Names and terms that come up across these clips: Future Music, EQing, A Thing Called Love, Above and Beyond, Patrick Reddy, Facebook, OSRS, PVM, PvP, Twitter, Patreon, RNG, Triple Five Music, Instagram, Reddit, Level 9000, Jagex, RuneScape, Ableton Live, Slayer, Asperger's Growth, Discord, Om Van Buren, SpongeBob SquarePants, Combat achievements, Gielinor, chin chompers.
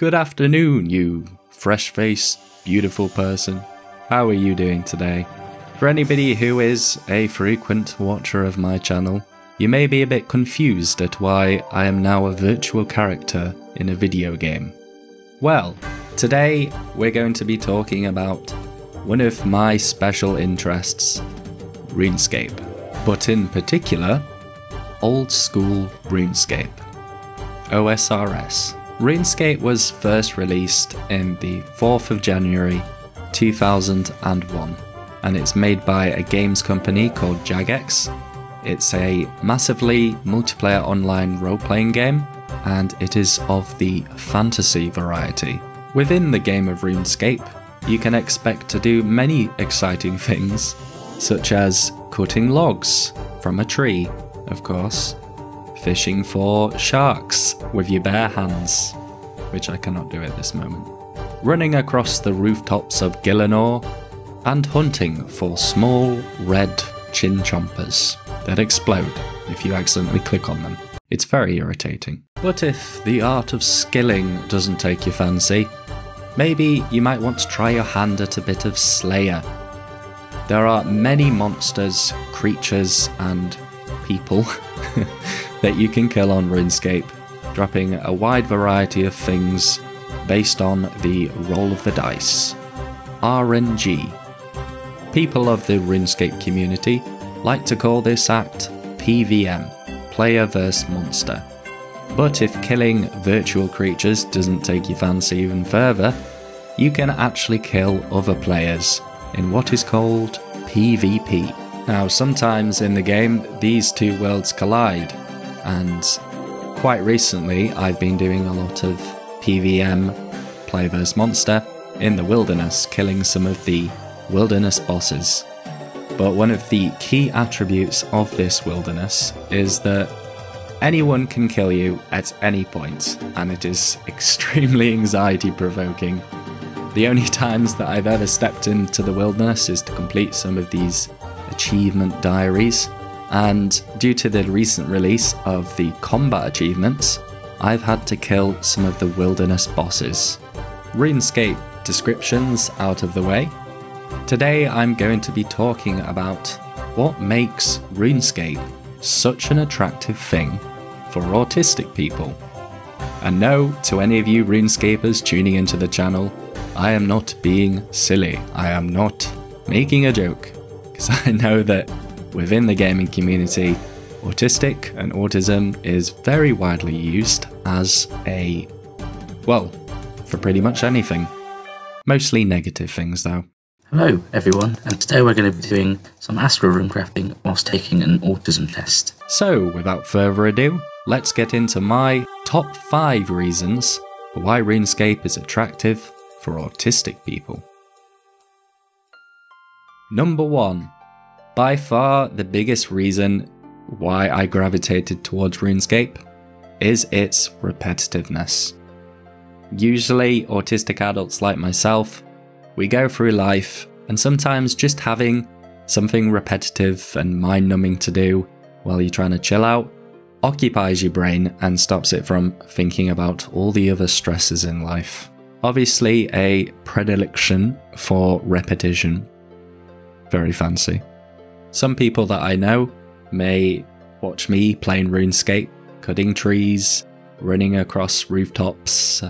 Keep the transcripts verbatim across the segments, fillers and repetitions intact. Good afternoon, you fresh-faced, beautiful person. How are you doing today? For anybody who is a frequent watcher of my channel, you may be a bit confused at why I am now a virtual character in a video game. Well, today we're going to be talking about one of my special interests, RuneScape, but in particular, old-school RuneScape, O S R S. RuneScape was first released in the fourth of January two thousand one, and it's made by a games company called Jagex. It's a massively multiplayer online role-playing game, and it is of the fantasy variety. Within the game of RuneScape, you can expect to do many exciting things, such as cutting logs from a tree, of course, fishing for sharks with your bare hands, which I cannot do at this moment, running across the rooftops of Gielinor, and hunting for small red chin chompers that explode if you accidentally click on them. It's very irritating. But if the art of skilling doesn't take your fancy, maybe you might want to try your hand at a bit of Slayer. There are many monsters, creatures, and people that you can kill on RuneScape, dropping a wide variety of things based on the roll of the dice. R N G. People of the RuneScape community like to call this act P V M, player versus monster. But if killing virtual creatures doesn't take your fancy even further, you can actually kill other players in what is called P v P. Now, sometimes in the game, these two worlds collide, and quite recently I've been doing a lot of P v M, player versus monster, in the wilderness, killing some of the wilderness bosses. But one of the key attributes of this wilderness is that anyone can kill you at any point, and it is extremely anxiety-provoking. The only times that I've ever stepped into the wilderness is to complete some of these achievement diaries, and due to the recent release of the combat achievements, I've had to kill some of the wilderness bosses. RuneScape descriptions out of the way. Today I'm going to be talking about what makes RuneScape such an attractive thing for autistic people. And no, to any of you RuneScapers tuning into the channel, I am not being silly. I am not making a joke. I know that within the gaming community, autistic and autism is very widely used as a, well, for pretty much anything. Mostly negative things, though. Hello, everyone, and today we're going to be doing some astral room crafting whilst taking an autism test. So, without further ado, let's get into my top five reasons for why RuneScape is attractive for autistic people. Number one, by far the biggest reason why I gravitated towards RuneScape is its repetitiveness. Usually, autistic adults like myself, we go through life, and sometimes just having something repetitive and mind-numbing to do while you're trying to chill out occupies your brain and stops it from thinking about all the other stresses in life. Obviously, a predilection for repetition. Very fancy. Some people that I know may watch me playing RuneScape, cutting trees, running across rooftops,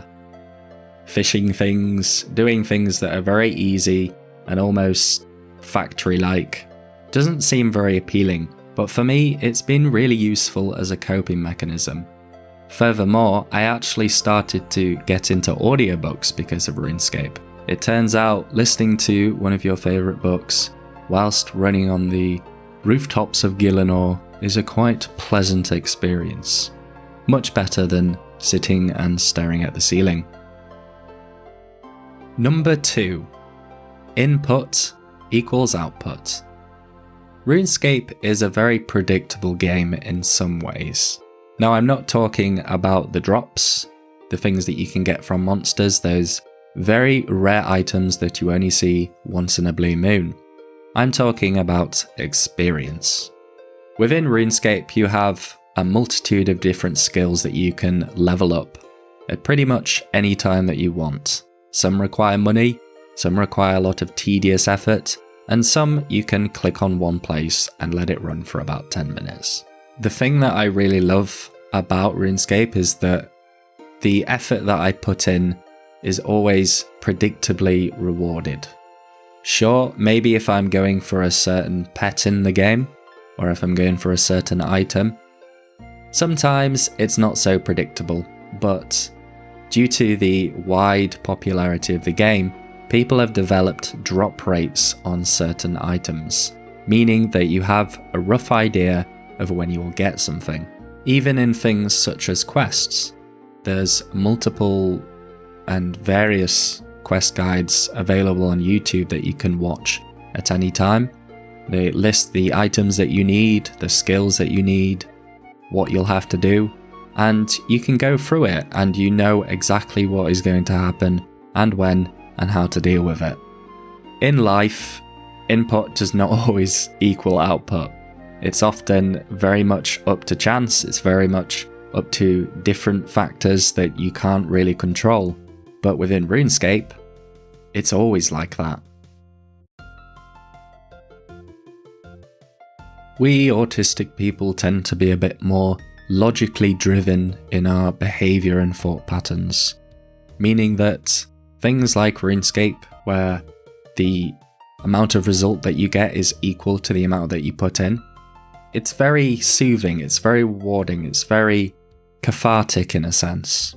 fishing things, doing things that are very easy and almost factory-like. Doesn't seem very appealing, but for me it's been really useful as a coping mechanism. Furthermore, I actually started to get into audiobooks because of RuneScape. It turns out listening to one of your favourite books whilst running on the rooftops of Gielinor is a quite pleasant experience. Much better than sitting and staring at the ceiling. Number two. Input equals output. RuneScape is a very predictable game in some ways. Now, I'm not talking about the drops, the things that you can get from monsters, those very rare items that you only see once in a blue moon. I'm talking about experience. Within RuneScape, you have a multitude of different skills that you can level up at pretty much any time that you want. Some require money, some require a lot of tedious effort, and some you can click on one place and let it run for about ten minutes. The thing that I really love about RuneScape is that the effort that I put in is always predictably rewarded. Sure, maybe if I'm going for a certain pet in the game, or if I'm going for a certain item, sometimes it's not so predictable, but due to the wide popularity of the game, people have developed drop rates on certain items, meaning that you have a rough idea of when you will get something. Even in things such as quests, there's multiple and various quest guides available on YouTube that you can watch at any time. They list the items that you need, the skills that you need, what you'll have to do, and you can go through it and you know exactly what is going to happen and when and how to deal with it. In life, input does not always equal output. It's often very much up to chance, it's very much up to different factors that you can't really control, but within RuneScape, it's always like that. We autistic people tend to be a bit more logically driven in our behaviour and thought patterns, meaning that things like RuneScape, where the amount of result that you get is equal to the amount that you put in, it's very soothing, it's very rewarding, it's very cathartic in a sense.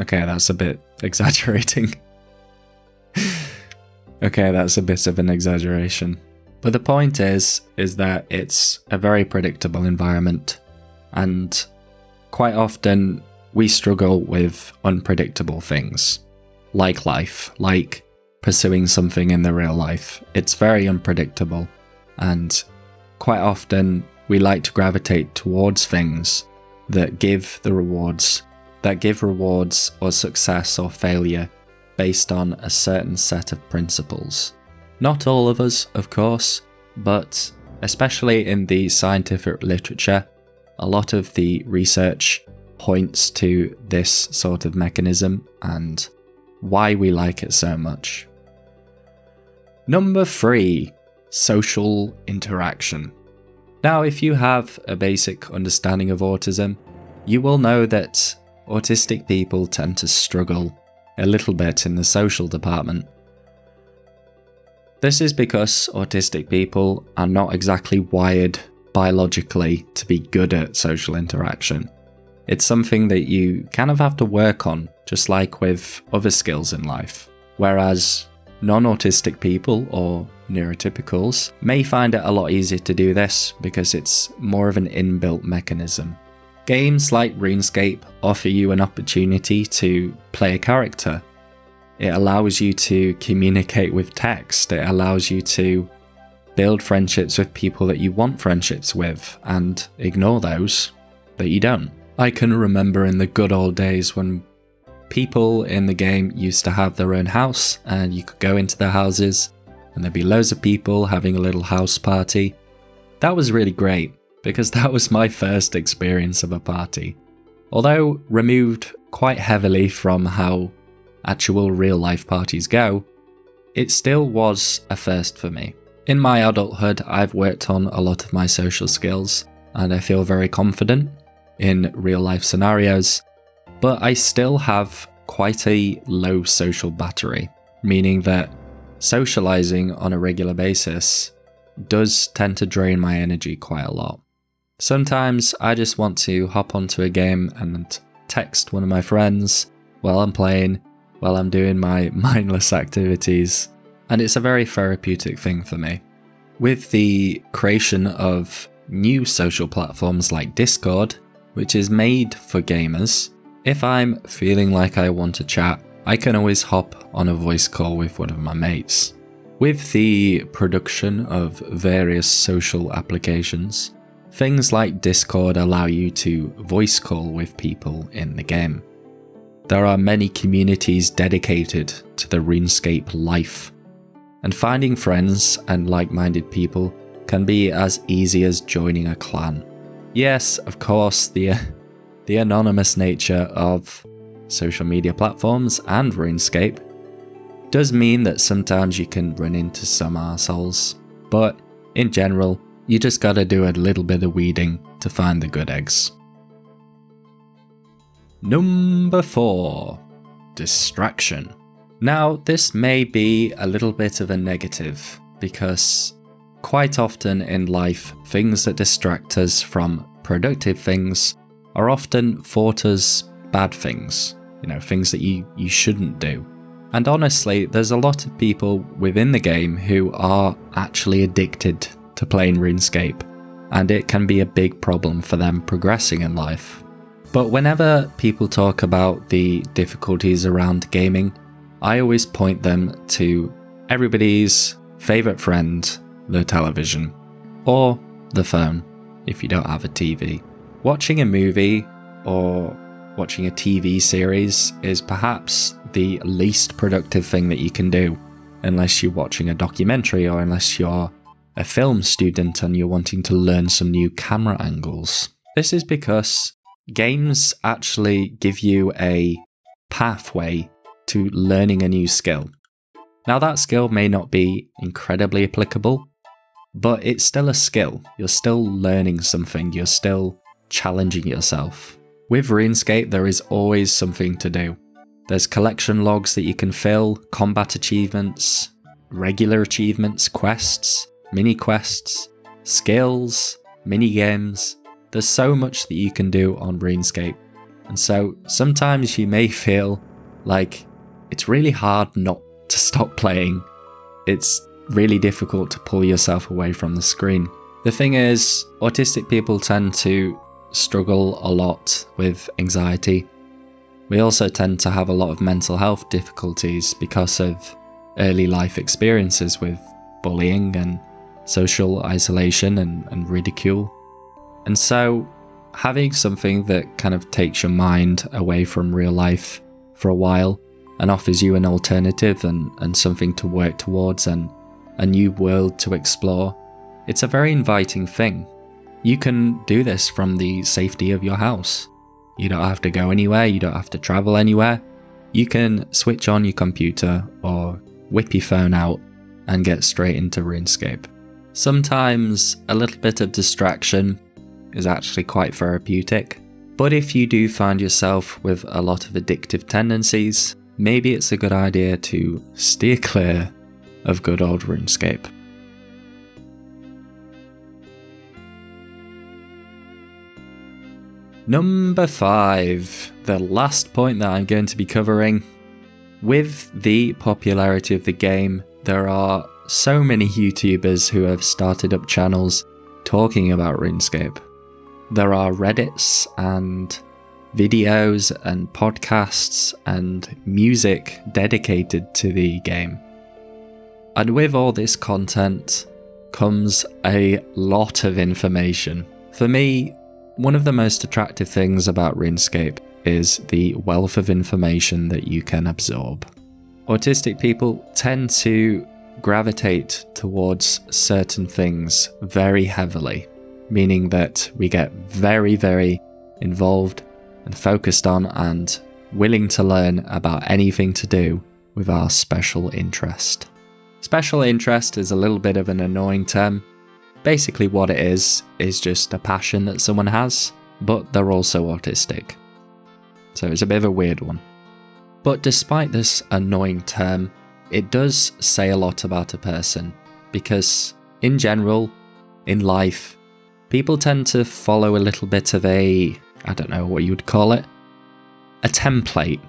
Okay, that's a bit exaggerating. Okay, that's a bit of an exaggeration. But the point is, is that it's a very predictable environment, and quite often we struggle with unpredictable things, like life, like pursuing something in the real life. It's very unpredictable, and quite often we like to gravitate towards things that give the rewards, that give rewards or success or failure based on a certain set of principles. Not all of us, of course, but especially in the scientific literature, a lot of the research points to this sort of mechanism and why we like it so much. Number three, social interaction. Now, if you have a basic understanding of autism, you will know that autistic people tend to struggle a little bit in the social department. This is because autistic people are not exactly wired biologically to be good at social interaction. It's something that you kind of have to work on, just like with other skills in life. Whereas non-autistic people or neurotypicals may find it a lot easier to do this because it's more of an inbuilt mechanism. Games like RuneScape offer you an opportunity to play a character. It allows you to communicate with text, it allows you to build friendships with people that you want friendships with, and ignore those that you don't. I can remember in the good old days when people in the game used to have their own house, and you could go into their houses, and there'd be loads of people having a little house party. That was really great, because that was my first experience of a party. Although removed quite heavily from how actual real-life parties go, it still was a first for me. In my adulthood, I've worked on a lot of my social skills, and I feel very confident in real-life scenarios, but I still have quite a low social battery, meaning that socializing on a regular basis does tend to drain my energy quite a lot. Sometimes I just want to hop onto a game and text one of my friends while I'm playing, while I'm doing my mindless activities, and it's a very therapeutic thing for me. With the creation of new social platforms like Discord, which is made for gamers, if I'm feeling like I want to chat, I can always hop on a voice call with one of my mates. With the production of various social applications, things like Discord allow you to voice call with people in the game. There are many communities dedicated to the RuneScape life, and finding friends and like-minded people can be as easy as joining a clan. Yes, of course, the, the anonymous nature of social media platforms, and RuneScape, does mean that sometimes you can run into some arseholes, but in general, you just gotta do a little bit of weeding to find the good eggs. Number four, distraction. Now, this may be a little bit of a negative, because quite often in life, things that distract us from productive things are often thought as bad things, you know, things that you, you shouldn't do. And honestly, there's a lot of people within the game who are actually addicted to playing RuneScape, and it can be a big problem for them progressing in life. But whenever people talk about the difficulties around gaming, I always point them to everybody's favourite friend, the television, or the phone if you don't have a T V. Watching a movie or watching a T V series is perhaps the least productive thing that you can do, unless you're watching a documentary or unless you're a film student and you're wanting to learn some new camera angles. This is because games actually give you a pathway to learning a new skill. Now, that skill may not be incredibly applicable, but it's still a skill. You're still learning something, you're still challenging yourself. With RuneScape, there is always something to do. There's collection logs that you can fill, combat achievements, regular achievements, quests, mini quests, skills, mini games. There's so much that you can do on RuneScape. And so sometimes you may feel like it's really hard not to stop playing. It's really difficult to pull yourself away from the screen. The thing is, autistic people tend to struggle a lot with anxiety. We also tend to have a lot of mental health difficulties because of early life experiences with bullying and social isolation and, and ridicule. And so having something that kind of takes your mind away from real life for a while and offers you an alternative and, and something to work towards and a new world to explore, it's a very inviting thing. You can do this from the safety of your house. You don't have to go anywhere, you don't have to travel anywhere. You can switch on your computer or whip your phone out and get straight into RuneScape. Sometimes a little bit of distraction is actually quite therapeutic, but if you do find yourself with a lot of addictive tendencies, maybe it's a good idea to steer clear of good old RuneScape. Number five, the last point that I'm going to be covering. With the popularity of the game, there are so many YouTubers who have started up channels talking about RuneScape. There are Reddits and videos and podcasts and music dedicated to the game. And with all this content comes a lot of information. For me, one of the most attractive things about RuneScape is the wealth of information that you can absorb. Autistic people tend to gravitate towards certain things very heavily, meaning that we get very, very involved and focused on and willing to learn about anything to do with our special interest. Special interest is a little bit of an annoying term. Basically what it is, is just a passion that someone has, but they're also autistic. So it's a bit of a weird one. But despite this annoying term, it does say a lot about a person, because in general, in life, people tend to follow a little bit of a, I don't know what you would call it, a template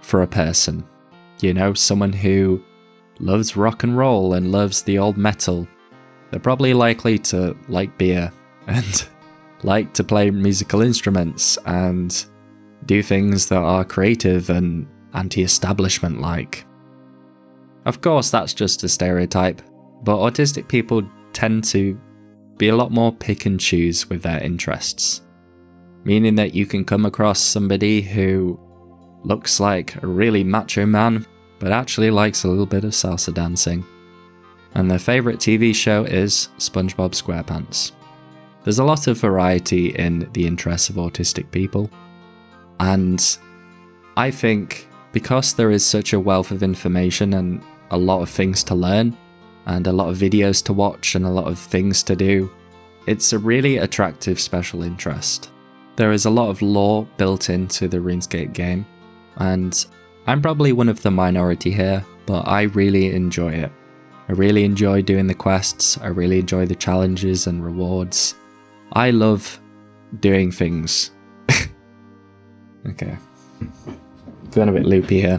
for a person. You know, someone who loves rock and roll and loves the old metal. They're probably likely to like beer and like to play musical instruments and do things that are creative and anti-establishment like. Of course, that's just a stereotype, but autistic people tend to be a lot more pick and choose with their interests, meaning that you can come across somebody who looks like a really macho man, but actually likes a little bit of salsa dancing, and their favourite T V show is SpongeBob SquarePants. There's a lot of variety in the interests of autistic people, and I think because there is such a wealth of information and a lot of things to learn, and a lot of videos to watch and a lot of things to do, it's a really attractive special interest. There is a lot of lore built into the RuneScape game, and I'm probably one of the minority here, but I really enjoy it. I really enjoy doing the quests, I really enjoy the challenges and rewards. I love doing things. Okay, going a bit loopy here.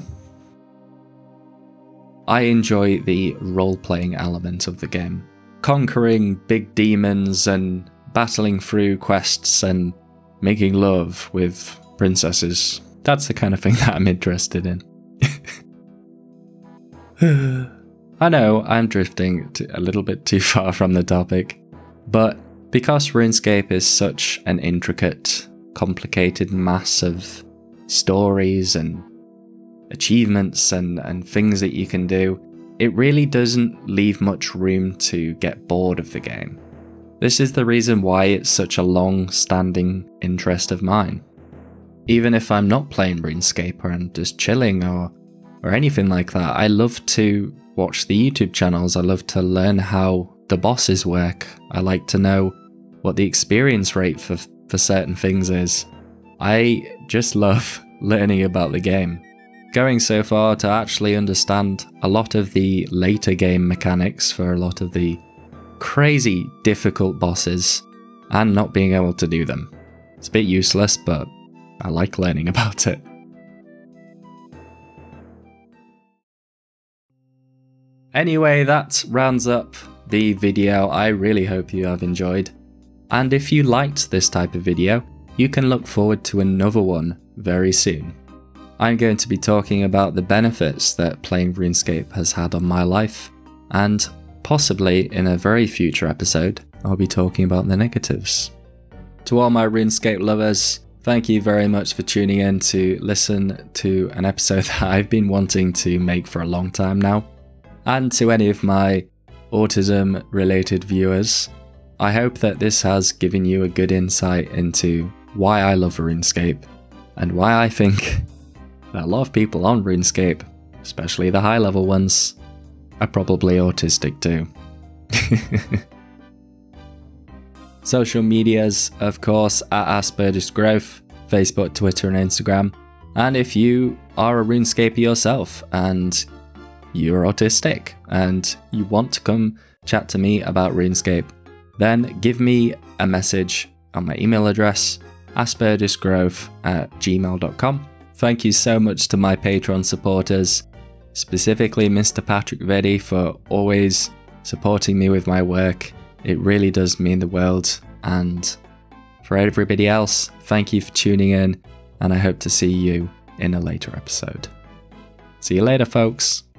I enjoy the role-playing element of the game. Conquering big demons and battling through quests and making love with princesses. That's the kind of thing that I'm interested in. I know I'm drifting a little bit too far from the topic, but because RuneScape is such an intricate, complicated mass of stories and achievements and, and things that you can do, it really doesn't leave much room to get bored of the game. This is the reason why it's such a long-standing interest of mine. Even if I'm not playing RuneScape or I'm just chilling or, or anything like that, I love to watch the YouTube channels, I love to learn how the bosses work, I like to know what the experience rate for, for certain things is. I just love learning about the game. Going so far to actually understand a lot of the later game mechanics for a lot of the crazy difficult bosses and not being able to do them. It's a bit useless, but I like learning about it. Anyway, that rounds up the video. I really hope you have enjoyed. And if you liked this type of video, you can look forward to another one very soon. I'm going to be talking about the benefits that playing RuneScape has had on my life, and possibly in a very future episode, I'll be talking about the negatives. To all my RuneScape lovers, thank you very much for tuning in to listen to an episode that I've been wanting to make for a long time now. And to any of my autism-related viewers, I hope that this has given you a good insight into why I love RuneScape, and why I think that a lot of people on RuneScape, especially the high-level ones, are probably autistic too. Social medias, of course, at Asperger's Growth, Facebook, Twitter and Instagram. And if you are a RuneScaper yourself and you're autistic and you want to come chat to me about RuneScape, then give me a message on my email address, aspergersgrowth at gmail dot com. Thank you so much to my Patreon supporters, specifically Mister Patrick Reddy, for always supporting me with my work. It really does mean the world. And for everybody else, thank you for tuning in, and I hope to see you in a later episode. See you later, folks.